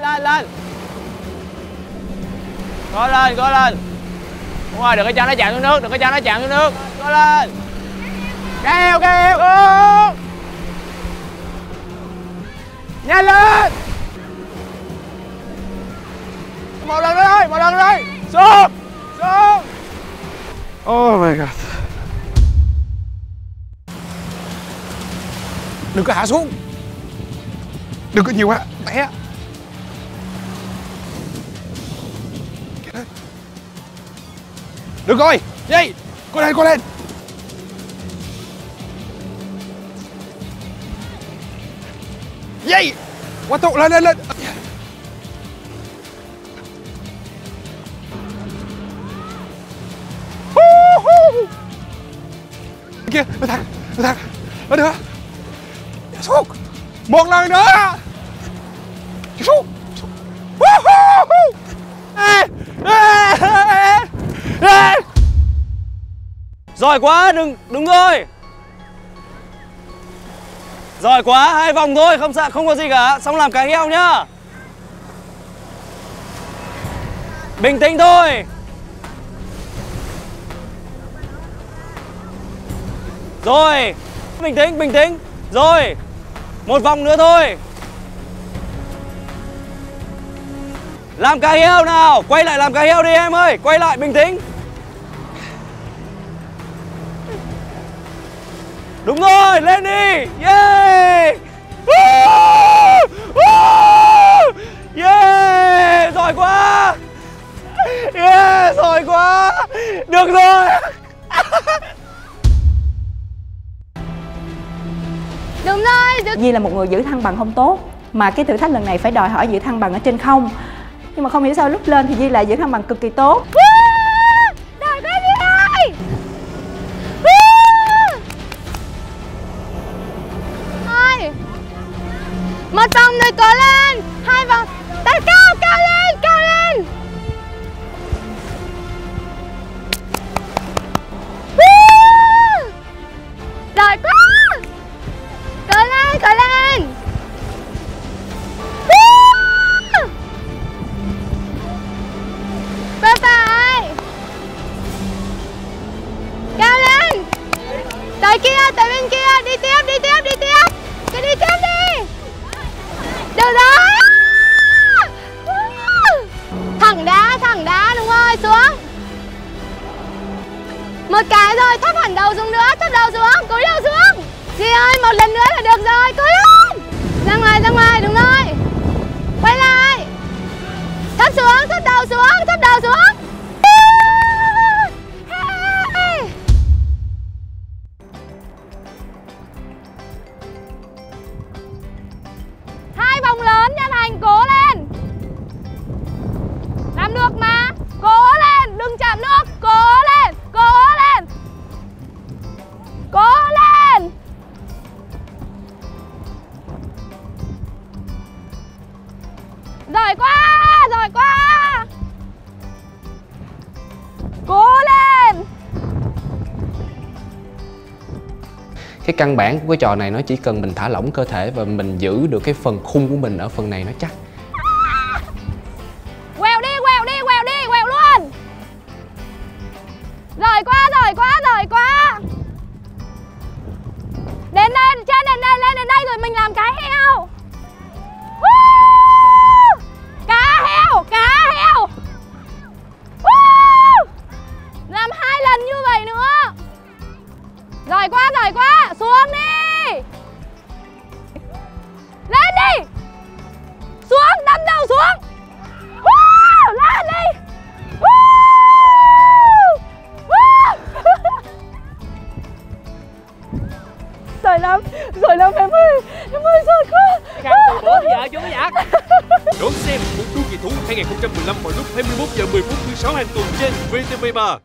Lên. Cố lên. Đúng rồi, đừng có cho nó chạm xuống nước, Cố lên. Kéo. Nhanh lên. Một lần nữa thôi. Xuống. Oh my god. Đừng có hạ xuống. Đừng có nhiều quá, té. Được rồi, dây, cố lên. Dây, quá tụ, lên. Kìa, nó thẳng, lên nữa. Xuống, một lần nữa. Xuống. Giỏi quá, đúng rồi. Giỏi quá, 2 vòng thôi, không có gì cả. Xong làm cái heo nhá. Bình tĩnh thôi. Rồi, bình tĩnh. Rồi, 1 vòng nữa thôi. Làm cái heo nào, quay lại làm cái heo đi em ơi. Quay lại, bình tĩnh. Đúng rồi, lên đi. Yeah. Yeah, giỏi quá. Yeah, giỏi quá. Được rồi. Đúng rồi, được. Vì là một người giữ thăng bằng không tốt, mà cái thử thách lần này phải đòi hỏi giữ thăng bằng ở trên không. Nhưng mà không hiểu sao lúc lên thì Duy lại giữ thăng bằng cực kỳ tốt. Một vòng rồi, cố lên. 2 vòng. Tay cao lên. Giỏi quá. Cố lên. Bye. Cao lên. Tới kia, tới bên kia. Đi tiếp. Cứ đi tiếp đi. Được rồi. Thẳng đá, đúng rồi, xuống. Một cái rồi, thấp hẳn đầu xuống nữa, cúi đầu xuống. Dì ơi, 1 lần nữa là được rồi, cúi lên. Ra ngoài, đúng rồi. Quay lại. Thấp xuống, thấp đầu xuống. Giỏi quá. Cố lên. Cái căn bản của cái trò này nó chỉ cần mình thả lỏng cơ thể và mình giữ được cái phần khung của mình ở phần này nó chắc. Quẹo đi, quẹo luôn. Giỏi quá. Trên đến đây, lên đến đây rồi mình làm cái heo. Cá heo. Làm 2 lần như vậy nữa. Giỏi quá. Xuống đi. Lên đi. Xuống, đâm đầu xuống. Lên đi. Giỏi lắm em ơi, giỏi quá. Khăn từ 4 giờ chú giặt. Đón xem Cuộc Đua Kỳ Thú 2015 vào lúc 21:10 thứ 6 hàng tuần trên VTV3.